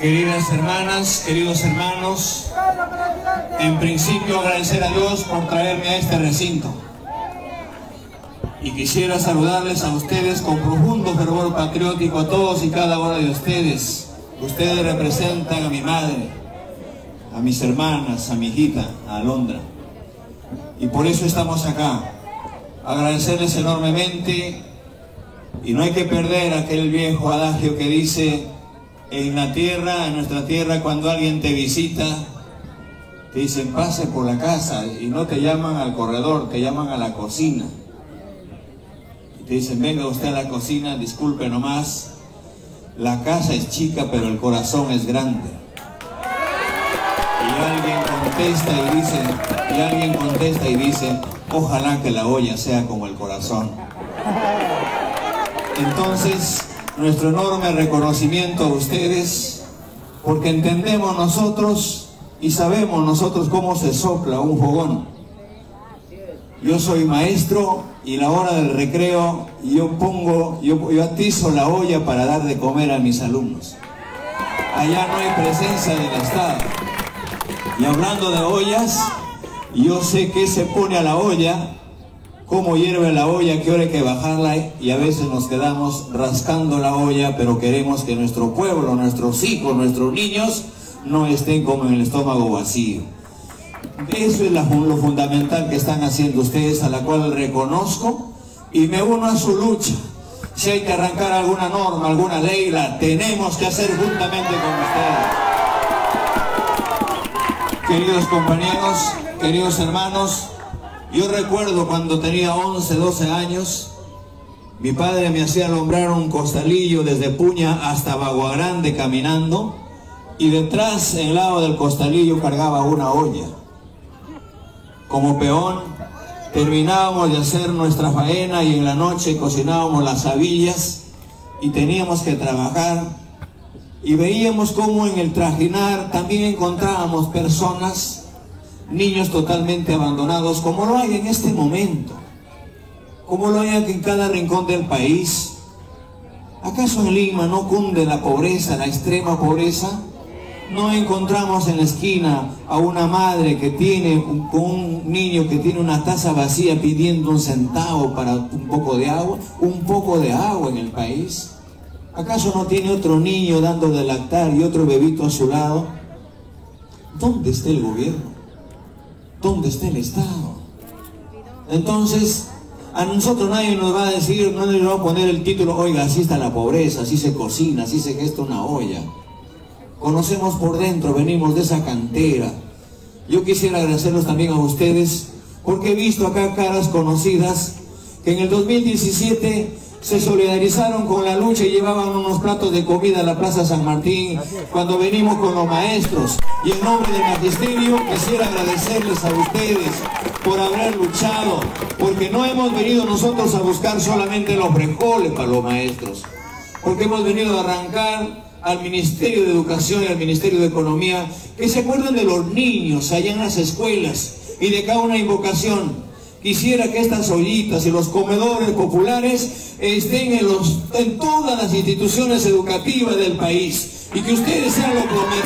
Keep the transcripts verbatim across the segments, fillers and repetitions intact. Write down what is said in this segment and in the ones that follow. Queridas hermanas, queridos hermanos, en principio agradecer a Dios por traerme a este recinto. Y quisiera saludarles a ustedes con profundo fervor patriótico, a todos y cada uno de ustedes. Ustedes representan a mi madre, a mis hermanas, a mi hijita, a Alondra. Y por eso estamos acá. Agradecerles enormemente. Y no hay que perder aquel viejo adagio que dice: en la tierra, en nuestra tierra, cuando alguien te visita, te dicen pase por la casa, y no te llaman al corredor, te llaman a la cocina. Y te dicen, venga usted a la cocina, disculpe nomás, la casa es chica pero el corazón es grande. Y alguien contesta y dice, y alguien contesta y dice, ojalá que la olla sea como el corazón. Entonces, nuestro enorme reconocimiento a ustedes, porque entendemos nosotros y sabemos nosotros cómo se sopla un fogón. Yo soy maestro y la hora del recreo yo pongo, yo, yo atizo la olla para dar de comer a mis alumnos. Allá no hay presencia del Estado. Y hablando de ollas, yo sé qué se pone a la olla, cómo hierve la olla, qué hora hay que bajarla, y a veces nos quedamos rascando la olla, pero queremos que nuestro pueblo, nuestros hijos, nuestros niños no estén como en el estómago vacío. Eso es lo fundamental que están haciendo ustedes, a la cual reconozco y me uno a su lucha. Si hay que arrancar alguna norma, alguna ley, la tenemos que hacer juntamente con ustedes. Queridos compañeros, queridos hermanos, yo recuerdo cuando tenía once, doce años, mi padre me hacía alumbrar un costalillo desde Puña hasta Bagua Grande caminando, y detrás, en el lado del costalillo, cargaba una olla. Como peón, terminábamos de hacer nuestra faena y en la noche cocinábamos las habillas y teníamos que trabajar. Y veíamos cómo en el trajinar también encontrábamos personas, niños totalmente abandonados, como lo hay en este momento, como lo hay aquí en cada rincón del país. ¿Acaso en Lima no cunde la pobreza, la extrema pobreza? ¿No encontramos en la esquina a una madre que tiene un, un niño que tiene una taza vacía pidiendo un centavo para un poco de agua? Un poco de agua en el país. ¿Acaso no tiene otro niño dando de lactar y otro bebito a su lado? ¿Dónde está el gobierno? ¿Dónde está el Estado? Entonces, a nosotros nadie nos va a decir, no nos va a poner el título, oiga, así está la pobreza, así se cocina, así se gesta una olla. Conocemos por dentro, venimos de esa cantera. Yo quisiera agradecerlos también a ustedes, porque he visto acá caras conocidas que en el dos mil diecisiete se solidarizaron con la lucha y llevaban unos platos de comida a la Plaza San Martín cuando venimos con los maestros. Y en nombre del Magisterio quisiera agradecerles a ustedes por haber luchado, porque no hemos venido nosotros a buscar solamente los frijoles para los maestros, porque hemos venido a arrancar al Ministerio de Educación y al Ministerio de Economía que se acuerden de los niños allá en las escuelas y de cada una invocación. Quisiera que estas ollitas y los comedores populares estén en, los, en todas las instituciones educativas del país y que ustedes sean los promotores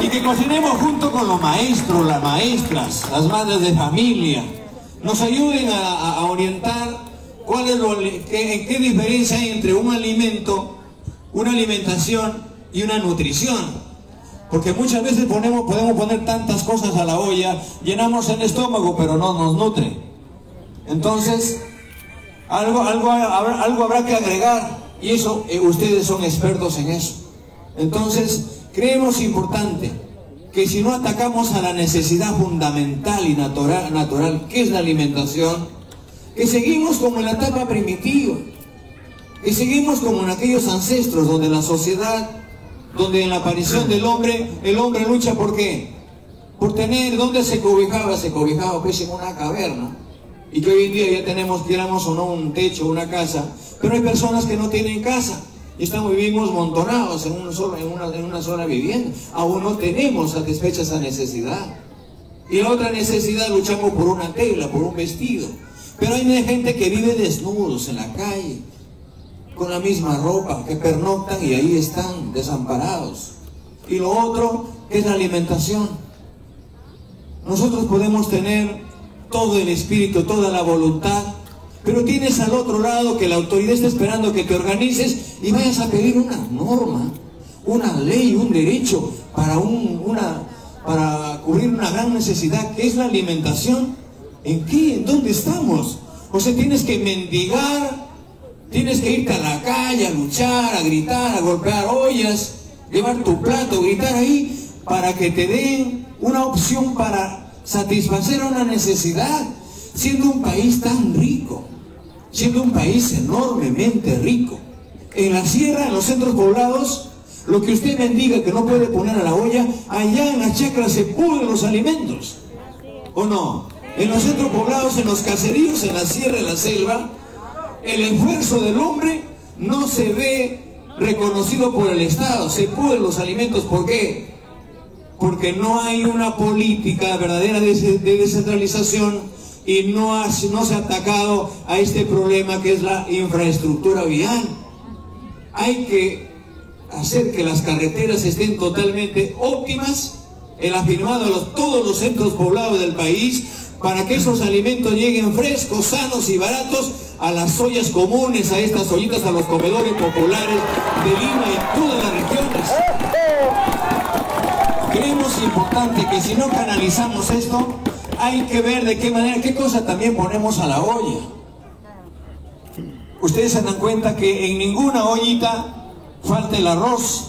y que cocinemos junto con los maestros, las maestras, las madres de familia. Nos ayuden a, a orientar cuál es lo, qué, qué diferencia hay entre un alimento, una alimentación y una nutrición. Porque muchas veces ponemos, podemos poner tantas cosas a la olla, llenamos el estómago, pero no nos nutre. Entonces, algo, algo, habrá, algo habrá que agregar, y eso eh, ustedes son expertos en eso. Entonces, creemos importante que si no atacamos a la necesidad fundamental y natural, natural que es la alimentación, que seguimos como en la etapa primitiva, que seguimos como en aquellos ancestros donde la sociedad, donde en la aparición del hombre, el hombre lucha ¿por qué? Por tener, ¿dónde se cobijaba? Se cobijaba pues en una caverna, y que hoy en día ya tenemos, queramos o no, un techo, una casa, pero hay personas que no tienen casa, y estamos, vivimos montonados en, un solo, en, una, en una sola vivienda, aún no tenemos satisfecha esa necesidad, y la otra necesidad luchamos por una tela, por un vestido, pero hay gente que vive desnudos en la calle, con la misma ropa, que pernoctan y ahí están desamparados. Y lo otro es la alimentación. Nosotros podemos tener todo el espíritu, toda la voluntad, pero tienes al otro lado que la autoridad está esperando que te organices y vayas a pedir una norma, una ley, un derecho para, un, una, para cubrir una gran necesidad que es la alimentación. ¿En qué? ¿En dónde estamos? O sea, tienes que mendigar, tienes que irte a la calle a luchar, a gritar, a golpear ollas, llevar tu plato, gritar ahí para que te den una opción para satisfacer una necesidad, siendo un país tan rico, siendo un país enormemente rico. En la sierra, en los centros poblados, lo que usted bendiga que no puede poner a la olla, allá en las chacras se pudren los alimentos, ¿o no? En los centros poblados, en los caseríos, en la sierra, en la selva, el esfuerzo del hombre no se ve reconocido por el Estado, se pudren los alimentos. ¿Por qué? Porque no hay una política verdadera de descentralización y no, ha, no se ha atacado a este problema que es la infraestructura vial. Hay que hacer que las carreteras estén totalmente óptimas en la firmada de los, todos los centros poblados del país, para que esos alimentos lleguen frescos, sanos y baratos a las ollas comunes, a estas ollitas, a los comedores populares de Lima y todas las regiones. Creemos importante que si no canalizamos esto, hay que ver de qué manera, qué cosa también ponemos a la olla. Ustedes se dan cuenta que en ninguna ollita falta el arroz,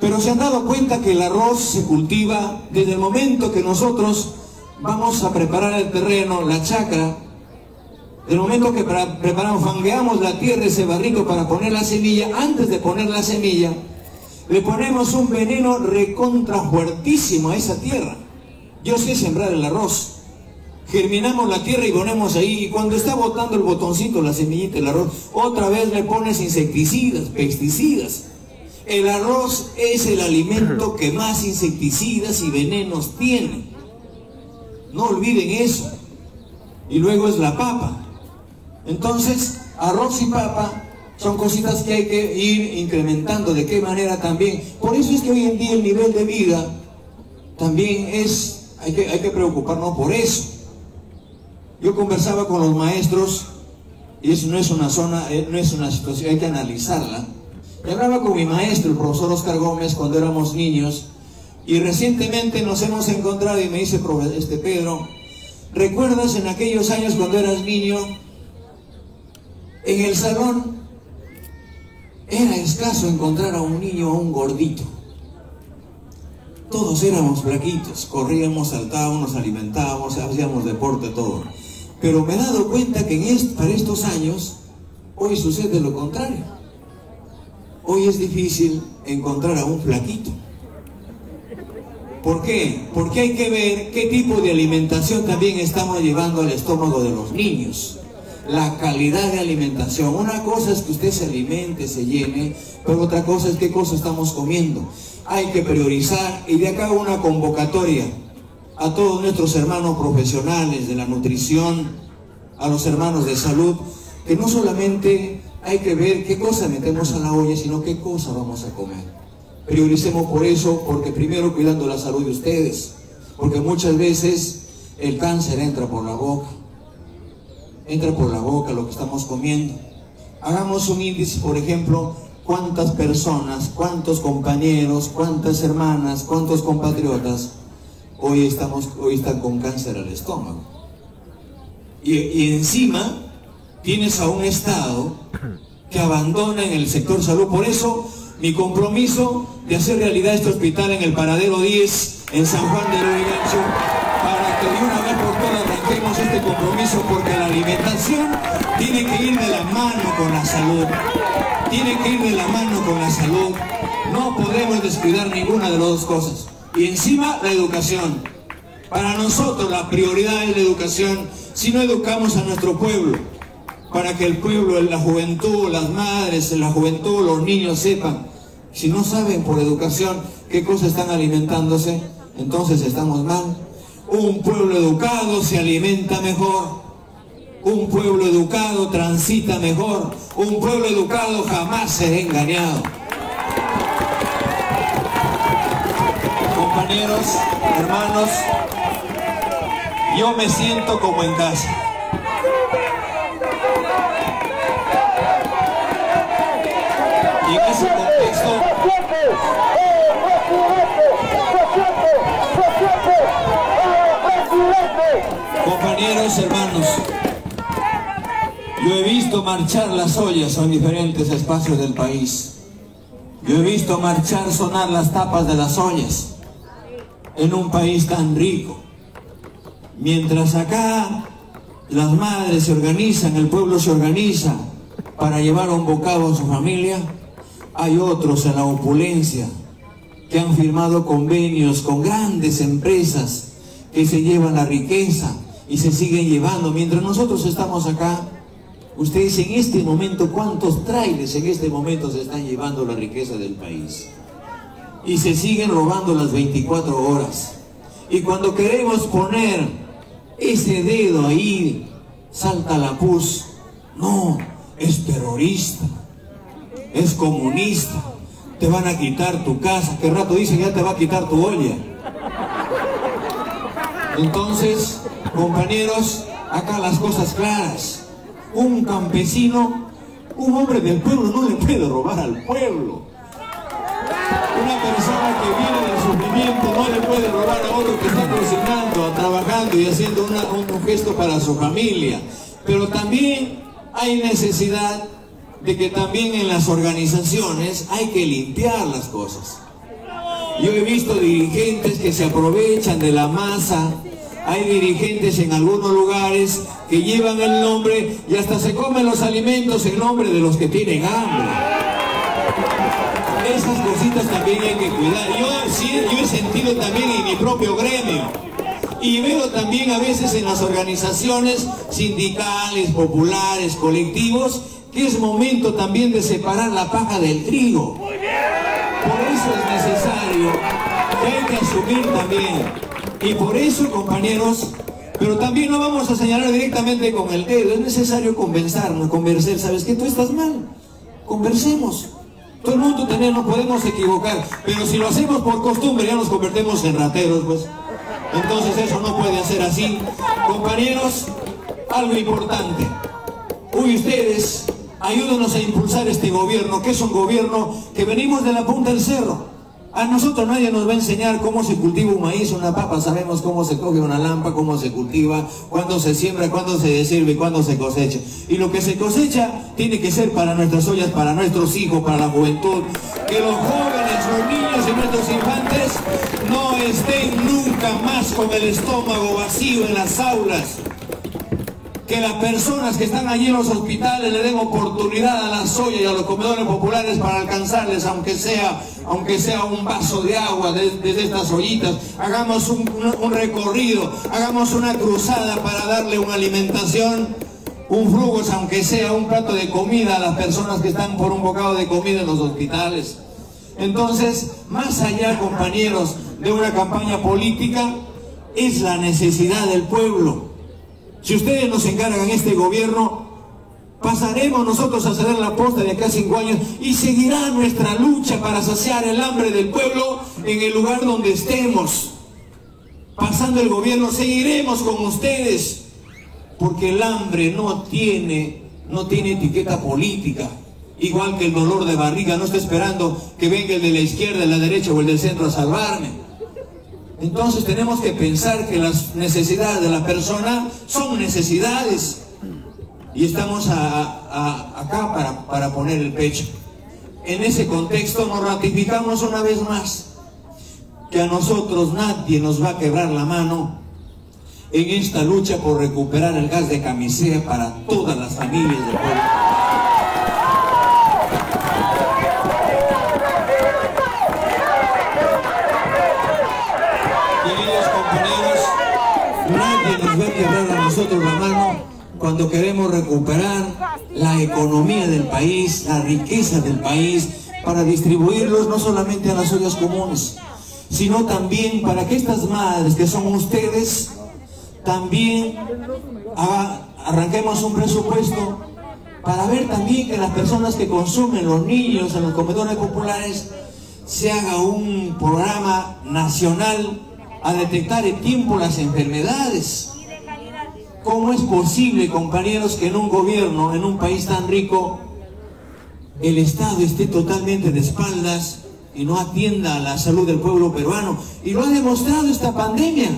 pero se han dado cuenta que el arroz se cultiva desde el momento que nosotros vamos a preparar el terreno, la chacra. Del momento que preparamos, fangueamos la tierra, ese barrico para poner la semilla. Antes de poner la semilla, le ponemos un veneno recontra fuertísimo a esa tierra. Yo sé sembrar el arroz. Germinamos la tierra y ponemos ahí. Y cuando está botando el botoncito, la semillita, el arroz, otra vez le pones insecticidas, pesticidas. El arroz es el alimento que más insecticidas y venenos tiene. No olviden eso. Y luego es la papa. Entonces, arroz y papa son cositas que hay que ir incrementando. ¿De qué manera también? Por eso es que hoy en día el nivel de vida también es... Hay que, hay que preocuparnos por eso. Yo conversaba con los maestros, y eso no es una zona, no es una situación, hay que analizarla. Y hablaba con mi maestro, el profesor Oscar Gómez, cuando éramos niños, y recientemente nos hemos encontrado y me dice, este Pedro, ¿recuerdas en aquellos años cuando eras niño? En el salón era escaso encontrar a un niño o un gordito. Todos éramos flaquitos, corríamos, saltábamos, nos alimentábamos, hacíamos deporte, todo. Pero me he dado cuenta que en est- para estos años, hoy sucede lo contrario. Hoy es difícil encontrar a un flaquito. ¿Por qué? Porque hay que ver qué tipo de alimentación también estamos llevando al estómago de los niños. La calidad de alimentación. Una cosa es que usted se alimente, se llene, pero otra cosa es qué cosa estamos comiendo. Hay que priorizar, y de acá una convocatoria a todos nuestros hermanos profesionales de la nutrición, a los hermanos de salud, que no solamente hay que ver qué cosa metemos a la olla, sino qué cosa vamos a comer. Prioricemos por eso, porque primero cuidando la salud de ustedes, porque muchas veces el cáncer entra por la boca. Entra por la boca lo que estamos comiendo. Hagamos un índice, por ejemplo, cuántas personas, cuántos compañeros, cuántas hermanas, cuántos compatriotas hoy, estamos, hoy están con cáncer al estómago. Y, y encima tienes a un Estado que abandona en el sector salud. Por eso mi compromiso de hacer realidad este hospital en el Paradero diez, en San Juan de Lurigancho, para que de una vez por todas arranquemos este compromiso, porque la alimentación tiene que ir de la mano con la salud. Tiene que ir de la mano con la salud. No podemos descuidar ninguna de las dos cosas. Y encima, la educación. Para nosotros la prioridad es la educación. Si no educamos a nuestro pueblo, para que el pueblo, la juventud, las madres, la juventud, los niños sepan, si no saben por educación qué cosas están alimentándose, entonces estamos mal. Un pueblo educado se alimenta mejor. Un pueblo educado transita mejor. Un pueblo educado jamás será engañado. Compañeros, hermanos, yo me siento como en casa. Y en ese contexto... Compañeros, hermanos, yo he visto marchar las ollas en diferentes espacios del país. Yo he visto marchar, sonar las tapas de las ollas en un país tan rico. Mientras acá las madres se organizan, el pueblo se organiza para llevar un bocado a su familia, hay otros en la opulencia que han firmado convenios con grandes empresas que se llevan la riqueza y se siguen llevando. Mientras nosotros estamos acá, ustedes en este momento, ¿cuántos trailers en este momento se están llevando la riqueza del país? Y se siguen robando las veinticuatro horas. Y cuando queremos poner ese dedo ahí, salta la pus. No, es terrorista, es comunista, te van a quitar tu casa. ¿Qué rato dicen? Ya te va a quitar tu olla. Entonces, compañeros, acá las cosas claras. Un campesino, un hombre del pueblo no le puede robar al pueblo. Una persona que vive del sufrimiento no le puede robar a otro que está cocinando, trabajando y haciendo una, un gesto para su familia. Pero también hay necesidad de que también en las organizaciones hay que limpiar las cosas. Yo he visto dirigentes que se aprovechan de la masa. Hay dirigentes en algunos lugares que llevan el nombre y hasta se comen los alimentos en nombre de los que tienen hambre. Esas cositas también hay que cuidar. Yo, sí, yo he sentido también en mi propio gremio. Y veo también a veces en las organizaciones sindicales, populares, colectivos, que es momento también de separar la paja del trigo. Por eso es necesario que hay que asumir también. Y por eso, compañeros, pero también no vamos a señalar directamente con el dedo. Es necesario conversarnos, conversar. ¿Sabes qué? Tú estás mal. Conversemos. Todo el mundo también nos podemos equivocar. Pero si lo hacemos por costumbre, ya nos convertimos en rateros, pues. Entonces eso no puede ser así. Compañeros, algo importante. Hoy ustedes, ayúdenos a impulsar este gobierno, que es un gobierno que venimos de la punta del cerro. A nosotros nadie nos va a enseñar cómo se cultiva un maíz, una papa. Sabemos cómo se coge una lámpara, cómo se cultiva, cuándo se siembra, cuándo se sirve, cuándo se cosecha. Y lo que se cosecha tiene que ser para nuestras ollas, para nuestros hijos, para la juventud. Que los jóvenes, los niños y nuestros infantes no estén nunca más con el estómago vacío en las aulas. Que las personas que están allí en los hospitales le den oportunidad a las ollas y a los comedores populares para alcanzarles, aunque sea, aunque sea un vaso de agua desde, desde estas ollitas. Hagamos un, un, un recorrido, hagamos una cruzada para darle una alimentación, un frugos, aunque sea un plato de comida a las personas que están por un bocado de comida en los hospitales. Entonces, más allá, compañeros, de una campaña política, es la necesidad del pueblo. Si ustedes nos encargan este gobierno, pasaremos nosotros a ceder la posta de acá a cinco años y seguirá nuestra lucha para saciar el hambre del pueblo en el lugar donde estemos. Pasando el gobierno, seguiremos con ustedes, porque el hambre no tiene, no tiene etiqueta política. Igual que el dolor de barriga, no está esperando que venga el de la izquierda, el de la derecha o el del centro a salvarme. Entonces tenemos que pensar que las necesidades de la persona son necesidades y estamos a, a, acá para, para poner el pecho. En ese contexto nos ratificamos una vez más que a nosotros nadie nos va a quebrar la mano en esta lucha por recuperar el gas de Camisea para todas las familias del pueblo. Nosotros la mano cuando queremos recuperar la economía del país, la riqueza del país, para distribuirlos no solamente a las ollas comunes, sino también para que estas madres que son ustedes también a, arranquemos un presupuesto para ver también que las personas que consumen, los niños en los comedores populares, se haga un programa nacional a detectar en tiempo las enfermedades. ¿Cómo es posible, compañeros, que en un gobierno, en un país tan rico, el Estado esté totalmente de espaldas y no atienda a la salud del pueblo peruano? Y lo ha demostrado esta pandemia.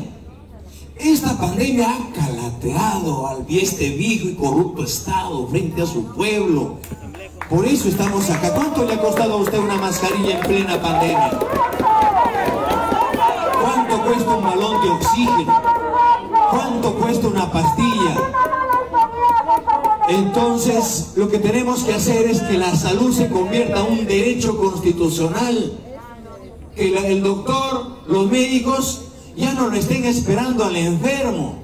Esta pandemia ha calateado al este viejo y corrupto Estado frente a su pueblo. Por eso estamos acá. ¿Cuánto le ha costado a usted una mascarilla en plena pandemia? ¿Cuánto cuesta un balón de oxígeno? ¿Cuánto cuesta una pastilla? Entonces, lo que tenemos que hacer es que la salud se convierta en un derecho constitucional. Que la, el doctor, los médicos, ya no lo estén esperando al enfermo.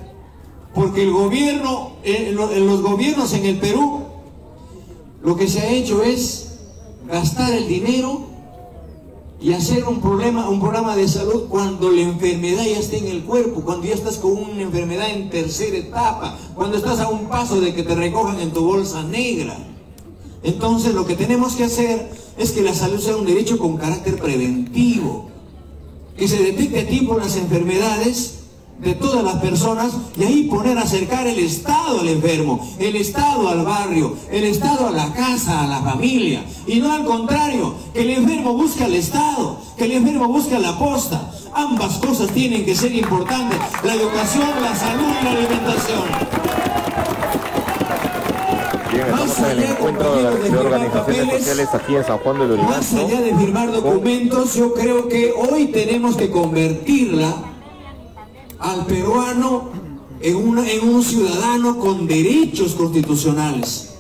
Porque el gobierno, eh, los gobiernos en el Perú, lo que se ha hecho es gastar el dinero y hacer un, problema, un programa de salud cuando la enfermedad ya está en el cuerpo, cuando ya estás con una enfermedad en tercera etapa, cuando estás a un paso de que te recojan en tu bolsa negra. Entonces lo que tenemos que hacer es que la salud sea un derecho con carácter preventivo, que se detecte a tiempo las enfermedades de todas las personas y ahí poner a acercar el Estado al enfermo, el Estado al barrio, el Estado a la casa, a la familia, y no al contrario, que el enfermo busque al Estado, que el enfermo busque a la posta. Ambas cosas tienen que ser importantes, la educación, la salud y la alimentación. Más allá, compañeros, de firmar papeles, más allá de firmar documentos, yo creo que hoy tenemos que convertirla al peruano en, una, en un ciudadano con derechos constitucionales.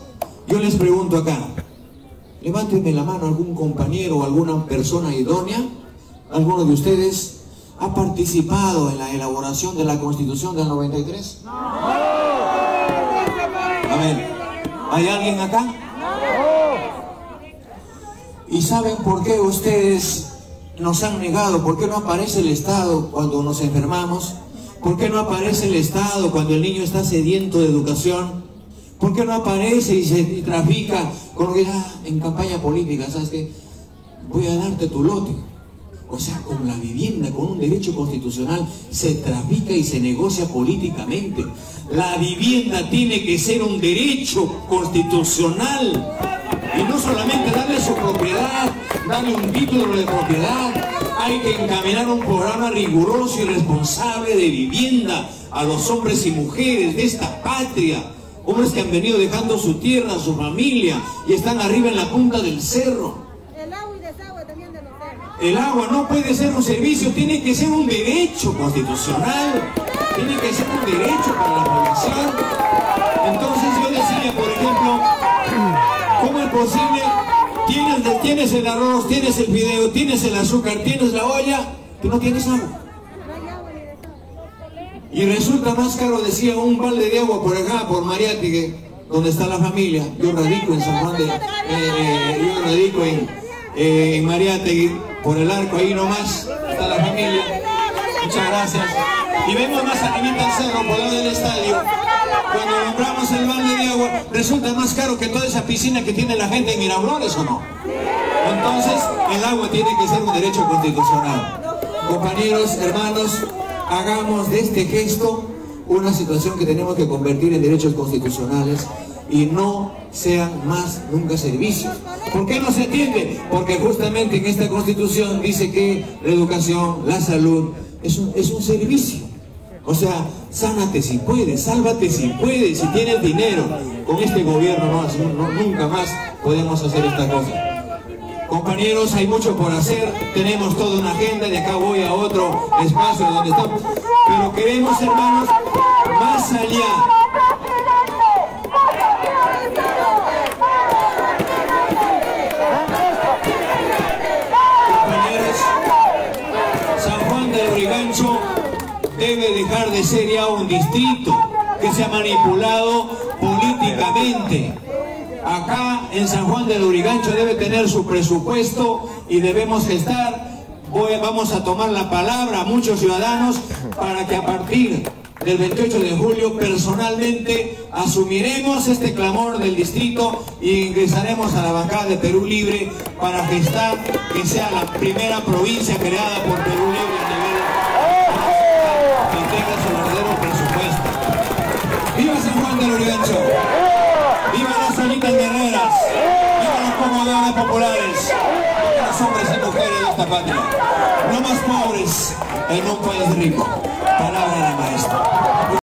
Yo les pregunto acá, levántenme la mano algún compañero o alguna persona idónea, alguno de ustedes ha participado en la elaboración de la Constitución del noventa y tres. No. A ver, ¿hay alguien acá? No. ¿Y saben por qué ustedes nos han negado? ¿Por qué no aparece el Estado cuando nos enfermamos? ¿Por qué no aparece el Estado cuando el niño está sediento de educación? ¿Por qué no aparece y se y trafica con que ah, en campaña política, sabes qué? Voy a darte tu lote. O sea, con la vivienda, con un derecho constitucional, se trafica y se negocia políticamente. La vivienda tiene que ser un derecho constitucional. Y no solamente darle su propiedad, darle un título de propiedad. Hay que encaminar un programa riguroso y responsable de vivienda a los hombres y mujeres de esta patria. Hombres que han venido dejando su tierra, su familia, y están arriba en la punta del cerro. El agua y desagüe también de los cerros. El agua no puede ser un servicio, tiene que ser un derecho constitucional. Tiene que ser un derecho para la población. Entonces yo decía, por ejemplo, ¿cómo es posible? Tienes, tienes el arroz, tienes el fideo, tienes el azúcar, tienes la olla, que no tienes agua. Y resulta más caro, decía, un balde de agua por acá, por Mariátegui, donde está la familia. Yo radico en San Juan de... Eh, eh, yo radico en, eh, en Mariátegui, por el arco, ahí nomás está la familia. Muchas gracias. Y vemos más arribita al cerro, por lado del estadio. Cuando compramos el balde de agua, resulta más caro que toda esa piscina que tiene la gente en Miraflores, ¿o no? Entonces, el agua tiene que ser un derecho constitucional. Compañeros, hermanos, hagamos de este gesto una situación que tenemos que convertir en derechos constitucionales y no sean más nunca servicios. ¿Por qué no se entiende? Porque justamente en esta Constitución dice que la educación, la salud, es un, es un servicio. O sea, sánate si puedes, sálvate si puedes, si tienes dinero. Con este gobierno no, no, nunca más podemos hacer esta cosa. Compañeros, hay mucho por hacer, tenemos toda una agenda, de acá voy a otro espacio donde estamos. Pero queremos, hermanos, más allá. Debe dejar de ser ya un distrito que se ha manipulado políticamente. Acá en San Juan de Lurigancho debe tener su presupuesto y debemos gestar. Hoy vamos a tomar la palabra a muchos ciudadanos para que a partir del veintiocho de julio, personalmente asumiremos este clamor del distrito e ingresaremos a la bancada de Perú Libre para gestar que sea la primera provincia creada por Perú Libre a nivel nacional, que tenga su verdadero presupuesto. ¡Viva San Juan de Lurigancho! ¡Viva las solitas guerreras! ¡Viva los comodores populares! ¡Viva los hombres y mujeres de esta patria! No más pobres en un país rico. Palabra de la maestra.